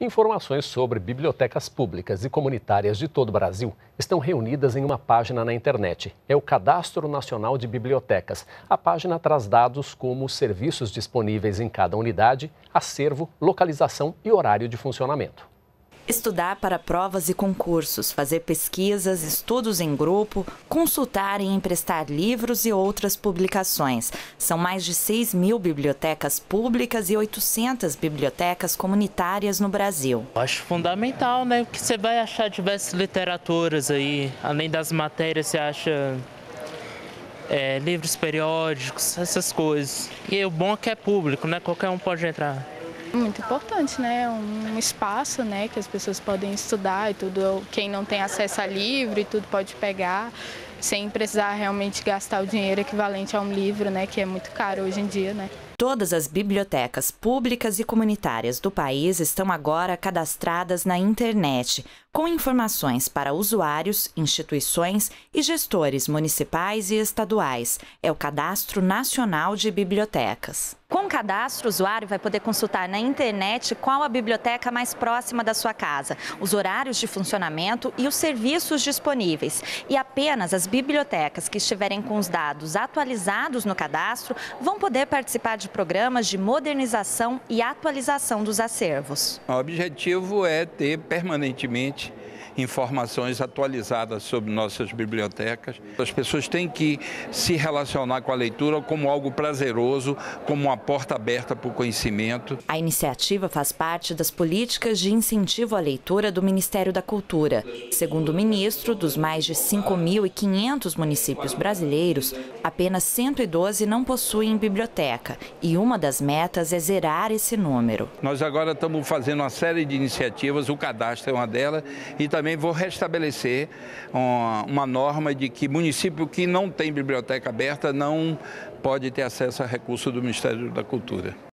Informações sobre bibliotecas públicas e comunitárias de todo o Brasil estão reunidas em uma página na internet. É o Cadastro Nacional de Bibliotecas. A página traz dados como os serviços disponíveis em cada unidade, acervo, localização e horário de funcionamento. Estudar para provas e concursos, fazer pesquisas, estudos em grupo, consultar e emprestar livros e outras publicações. São mais de 6 mil bibliotecas públicas e 800 bibliotecas comunitárias no Brasil. Acho fundamental, né? Porque você vai achar diversas literaturas aí, além das matérias, você acha livros periódicos, essas coisas. E o bom é que é público, né? Qualquer um pode entrar. Muito importante, né? Um espaço, né, que as pessoas podem estudar e tudo. Quem não tem acesso a livro e tudo pode pegar, sem precisar realmente gastar o dinheiro equivalente a um livro, né, que é muito caro hoje em dia, né? Todas as bibliotecas públicas e comunitárias do país estão agora cadastradas na internet, com informações para usuários, instituições e gestores municipais e estaduais. É o Cadastro Nacional de Bibliotecas. Com o cadastro, o usuário vai poder consultar na internet qual a biblioteca mais próxima da sua casa, os horários de funcionamento e os serviços disponíveis. E apenas as bibliotecas que estiverem com os dados atualizados no cadastro vão poder participar de programas de modernização e atualização dos acervos. O objetivo é ter permanentemente informações atualizadas sobre nossas bibliotecas. As pessoas têm que se relacionar com a leitura como algo prazeroso, como uma porta aberta para o conhecimento. A iniciativa faz parte das políticas de incentivo à leitura do Ministério da Cultura. Segundo o ministro, dos mais de 5.500 municípios brasileiros, apenas 112 não possuem biblioteca e uma das metas é zerar esse número. Nós agora estamos fazendo uma série de iniciativas, o cadastro é uma delas, e também vou restabelecer uma norma de que município que não tem biblioteca aberta não pode ter acesso a recurso do Ministério da Cultura.